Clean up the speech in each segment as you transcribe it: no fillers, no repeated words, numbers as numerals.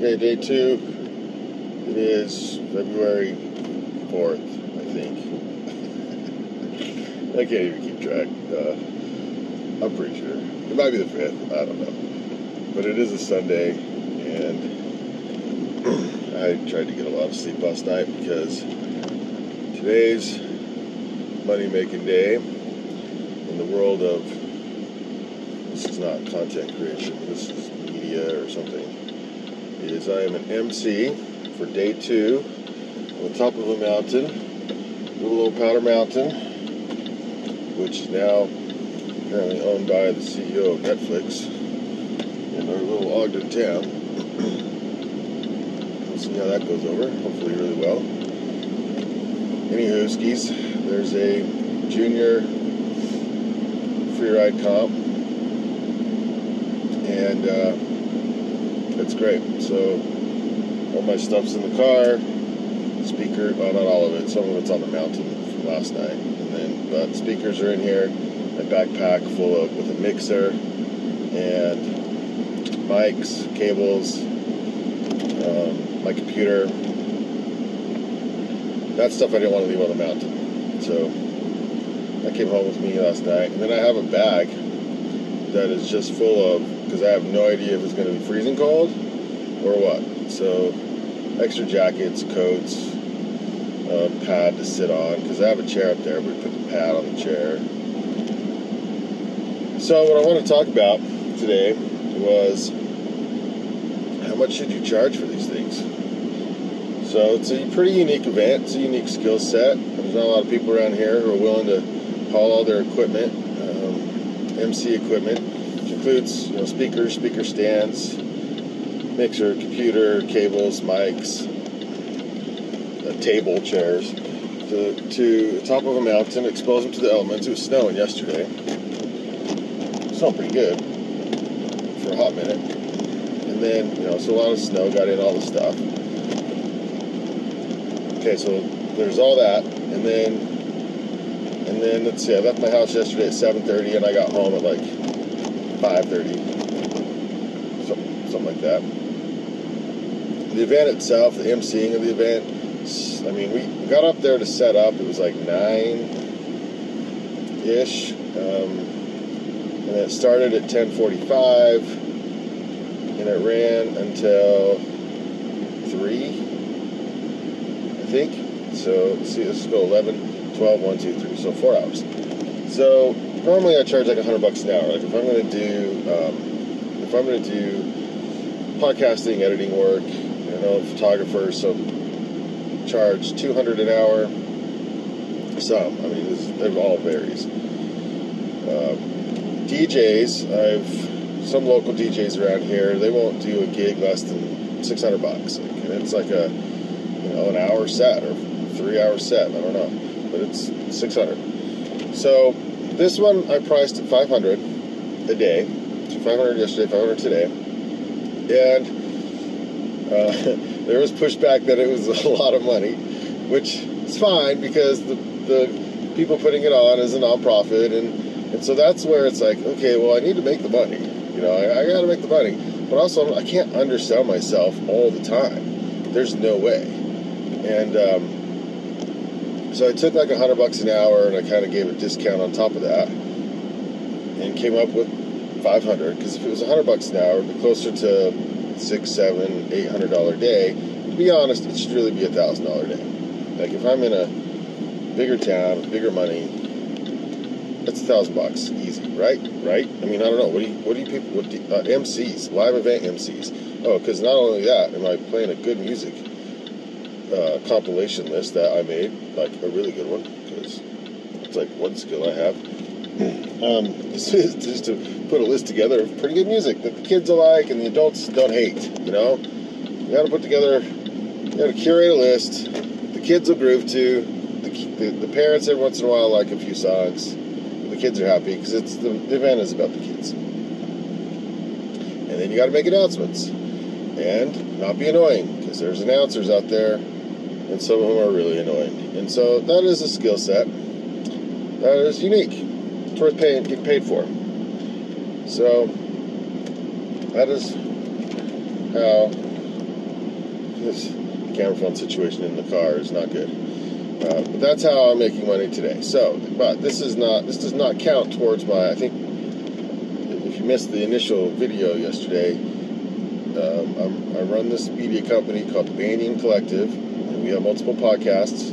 Okay, day two. It is February 4th, I think. I can't even keep track. I'm pretty sure. It might be the 5th. I don't know. But it is a Sunday, and I tried to get a lot of sleep last night because today's money-making day in the world of... This is not content creation. This is media or something. Is I am an MC for day two on the top of a mountain, little old Powder Mountain, which is now apparently owned by the CEO of Netflix in our little Ogden town. We'll see how that goes over, hopefully really well. Anywho, skis, there's a junior freeride comp, and it's great. So all my stuff's in the car. Speaker, well, not all of it. Some of it's on the mountain from last night. And then, but speakers are in here. My backpack full of with a mixer and mics, cables, my computer. That stuff I didn't want to leave on the mountain. So that came home with me last night. And then I have a bag that is just full of, because I have no idea if it's going to be freezing cold or what. So extra jackets, coats, pad to sit on, because I have a chair up there. We put the pad on the chair. So what I want to talk about today was how much should you charge for these things? So it's a pretty unique event. It's a unique skill set. There's not a lot of people around here who are willing to haul all their equipment, MC equipment, includes, speakers, speaker stands, mixer, computer, cables, mics, a table, chairs, to the top of a mountain, expose them to the elements. It was snowing yesterday. It smelled pretty good for a hot minute. And then, so a lot of snow got in all the stuff. Okay, so there's all that, and then let's see, I left my house yesterday at 7:30, and I got home at like 5:30, something like that. The event itself, the emceeing of the event, I mean, we got up there to set up. It was like 9-ish, and it started at 10:45, and it ran until 3, I think. So, let's see, let's go 11, 12, 1, 2, 3, so 4 hours. So... normally I charge like $100 an hour. Like if I'm going to do podcasting, editing work, photographer, so charge $200 an hour. Some, I mean, it all varies. DJs, some local DJs around here, they won't do a gig less than $600. Like, and it's like a an hour set or 3 hour set. I don't know, but it's $600. So. This one I priced at $500 a day. So $500 yesterday, $500 today. And there was pushback that it was a lot of money, which is fine because the people putting it on is a nonprofit, and so that's where it's like, okay, well, I need to make the money. I got to make the money, but also I can't undersell myself all the time. There's no way. And so I took like $100 an hour, and I kind of gave a discount on top of that, and came up with $500. Because if it was $100 an hour, it'd be closer to $600, $700, $800 a day. To be honest, it should really be $1,000 a day. Like if I'm in a bigger town, bigger money, that's $1,000 easy, right? Right? I mean, I don't know. What do you MCs, live event MCs? Oh, because not only that, am I playing a good music compilation list that I made, like a really good one, because it's like one skill I have. Just to put a list together of pretty good music that the kids alike and the adults don't hate. You got to put together, you got to curate a list. The kids will groove to. The parents every once in a while like a few songs. The kids are happy because it's the event is about the kids. And then you got to make announcements and not be annoying because there's announcers out there. And some of them are really annoying. And so that is a skill set that is unique. It's worth getting paid for. So that is how because the camera phone situation in the car is not good. But that's how I'm making money today. So, but this does not count towards my, I think, if you missed the initial video yesterday, I run this media company called the Banyan Collective, and we have multiple podcasts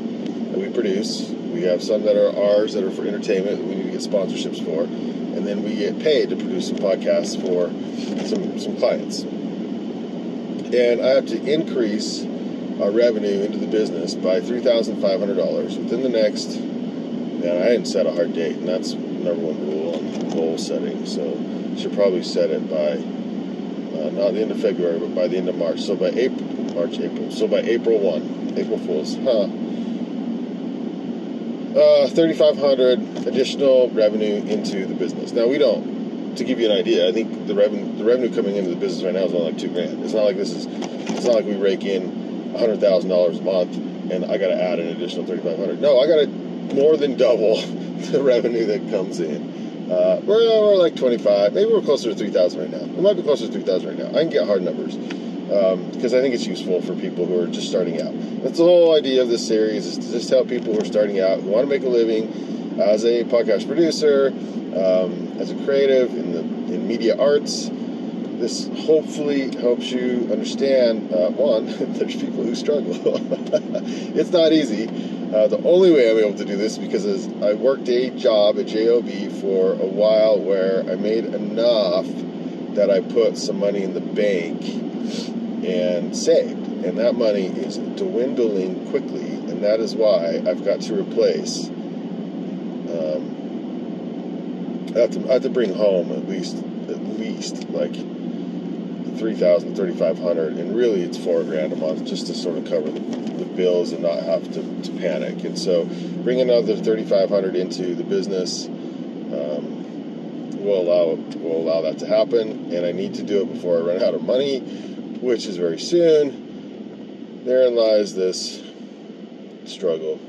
that we produce. We have some that are ours that are for entertainment that we need to get sponsorships for, and then we get paid to produce some podcasts for some clients. And I have to increase our revenue into the business by $3,500 within the next, and I hadn't set a hard date, and that's number one rule on goal setting, so should probably set it by not the end of February, but by the end of March. So by April 1, April Fools, huh? 3,500 additional revenue into the business. Now we don't, to give you an idea, I think the revenue coming into the business right now is only like $2,000. It's not like it's not like we rake in $100,000 a month and I got to add an additional 3,500. No, I got to more than double the revenue that comes in. We're like 25, maybe we're closer to 3,000 right now. We might be closer to 3,000 right now. I can get hard numbers because I think it's useful for people who are just starting out. That's the whole idea of this series, is to just help people who are starting out, who want to make a living as a podcast producer, as a creative in media arts. This hopefully helps you understand, one, there's people who struggle. It's not easy. The only way I'm able to do this is because I worked a job at JOB for a while where I made enough that I put some money in the bank and saved. And that money is dwindling quickly, and that is why I've got to replace. I have to bring home at least like 3,000, 3,500, and really it's $4,000 a month just to sort of cover the bills and not have to panic. And so bring another 3,500 into the business will allow that to happen, and I need to do it before I run out of money, which is very soon. Therein lies this struggle.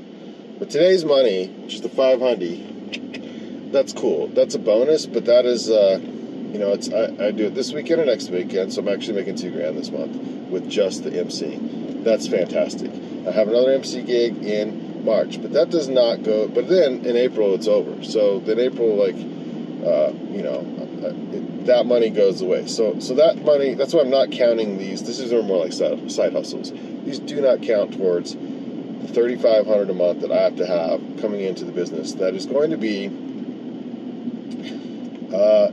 But today's money, which is the 500, that's cool. That's a bonus, but that is... you know, I do it this weekend and next weekend, so I'm actually making $2,000 this month with just the MC. That's fantastic. I have another MC gig in March, but that does not go. But then in April it's over. So then April, like, you know, that money goes away. So that money. That's why I'm not counting these. This is more like side hustles. These do not count towards the $3,500 a month that I have to have coming into the business. That is going to be.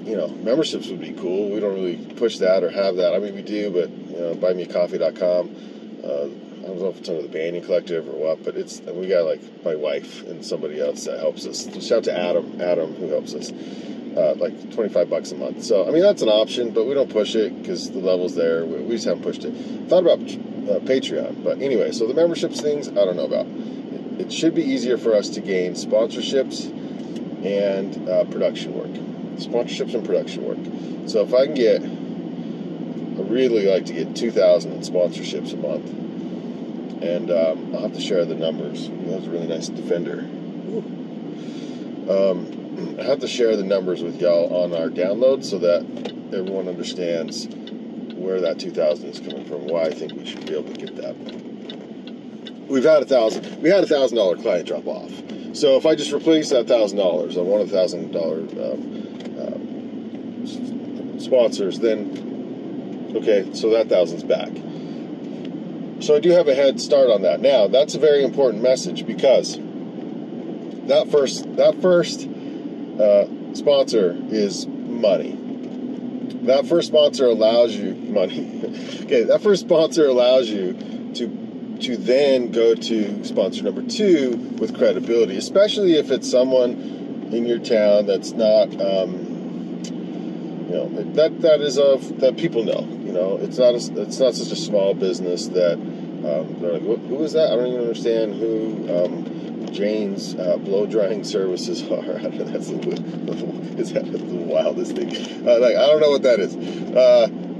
You know, memberships would be cool. We don't really push that or have that. I mean, we do, but, you know, buymeacoffee.com. I don't know if it's under the Banyan Collective or what, but it's, we got, like, my wife and somebody else that helps us. Shout out to Adam, who helps us, like, $25 a month. So, I mean, that's an option, but we don't push it because the level's there. We just haven't pushed it. Thought about Patreon, but anyway, so the memberships things, I don't know about. It should be easier for us to gain sponsorships and production work. Sponsorships and production work. So if I can get, I really like to get 2,000 in sponsorships a month, and I'll have to share the numbers. That was a really nice Defender. I have to share the numbers with y'all on our download so that everyone understands where that 2,000 is coming from. Why I think we should be able to get that. We've had $1,000 client drop off. So if I just replace that $1,000 on one of the $1,000. Sponsors, then okay, so that $1,000's back. So I do have a head start on that. Now that's a very important message, because that first sponsor is money. That first sponsor allows you money. Okay, that first sponsor allows you to then go to sponsor number two with credibility, especially if it's someone in your town that's not. You know, that people know. You know, it's not such a small business that they're like, who is that? I don't even understand who Jane's blow drying services are. I don't know, is that the wildest thing? Like, I don't know what that is.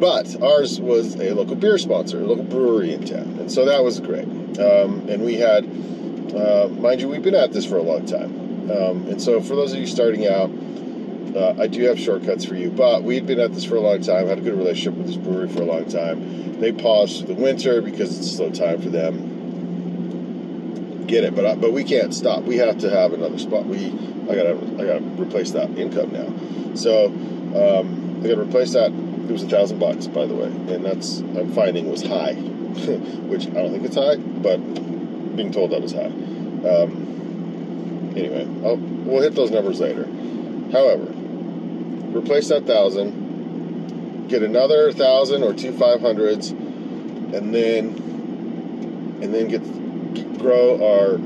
But ours was a local beer sponsor, a local brewery in town, and so that was great. And we had, mind you, we've been at this for a long time. And so for those of you starting out. I do have shortcuts for you, but we'd been at this for a long time, had a good relationship with this brewery for a long time. They paused for the winter because it's a slow time for them. Get it, but we can't stop. We have to have another spot. I gotta replace that income now. So I gotta replace that. It was $1,000, by the way, and that's, I'm finding, was high, which I don't think it's high, but being told that was high. Anyway, we'll hit those numbers later. However, replace that 1,000, get another 1,000 or two 500s, and then grow our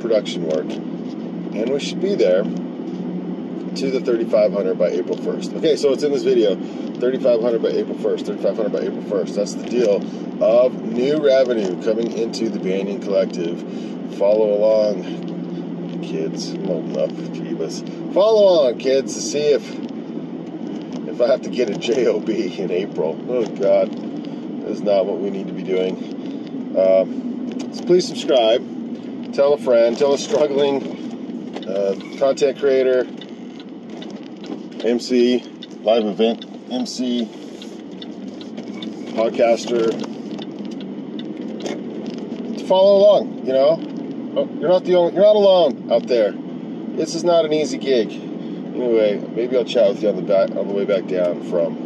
production work, and we should be there to the 3,500 by April 1st. Okay, so it's in this video, 3,500 by April 1st, 3,500 by April 1st. That's the deal of new revenue coming into the Banyan Collective. Follow along, kids. I'm old enough, Jeebus. Follow along, kids, to see if I have to get a JOB in April. Oh, God. That is not what we need to be doing. So please subscribe. Tell a friend. Tell a struggling content creator, MC, live event MC, podcaster, to follow along. You know, you're not alone out there. This is not an easy gig. Anyway, maybe I'll chat with you on the way back down from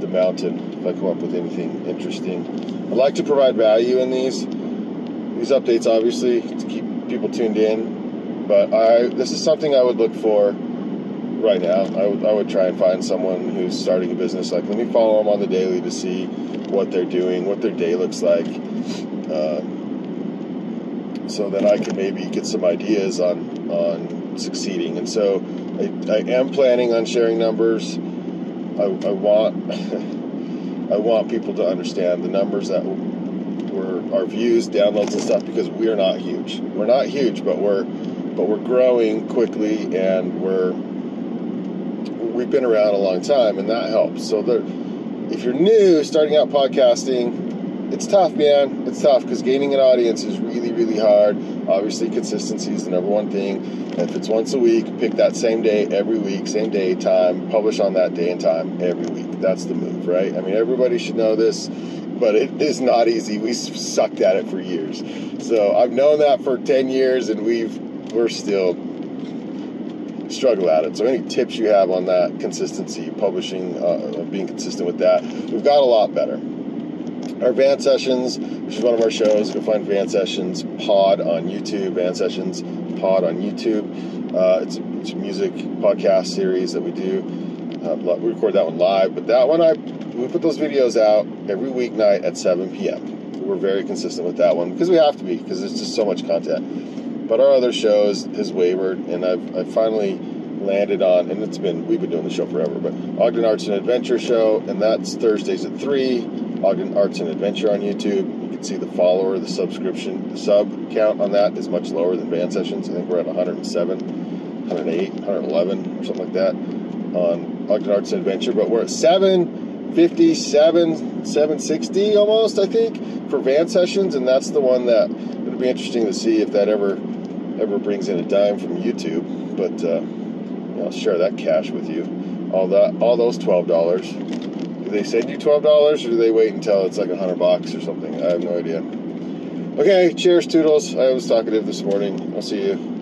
the mountain if I come up with anything interesting. I like to provide value in these updates, obviously, to keep people tuned in. But this is something I would look for. Right now, I would try and find someone who's starting a business. Like, let me follow them on the daily to see what they're doing, what their day looks like, so that I can maybe get some ideas on succeeding. And so I am planning on sharing numbers. I want people to understand the numbers that were our views, downloads, and stuff, because we're not huge. We're not huge, but we're growing quickly, and we've been around a long time, and that helps. So if you're new, starting out podcasting, it's tough, man. It's tough, because gaining an audience is really, really hard. Obviously, consistency is the number one thing. And if it's once a week, pick that same day every week, same day, time, publish on that day and time every week. That's the move, right? I mean, everybody should know this, but it is not easy. We sucked at it for years. So I've known that for 10 years, and we're still struggle at it. So any tips you have on that consistency, publishing, being consistent with that, we've got a lot better. Our Van Sessions, which is one of our shows, you can find Van Sessions Pod on YouTube, Van Sessions Pod on YouTube. It's a music podcast series that we do. We record that one live, but that one, we put those videos out every weeknight at 7 p.m. We're very consistent with that one, because we have to be, because there's just so much content. But our other shows has wavered, and I've finally landed on, and we've been doing the show forever, but Ogden Arts and Adventure show, and that's Thursdays at 3, Ogden Arts and Adventure on YouTube. You can see the follower, the subscription, the sub count on that is much lower than Van Sessions. I think we're at 107, 108, 111, or something like that on Ogden Arts and Adventure, but we're at 757, 760 almost, I think, for Van Sessions, and that's the one that it'll be interesting to see if that ever brings in a dime from YouTube, but I'll share that cash with you. All those $12. Do they send you $12, or do they wait until it's like $100 or something? I have no idea. Okay, cheers, toodles. I was talkative this morning. I'll see you.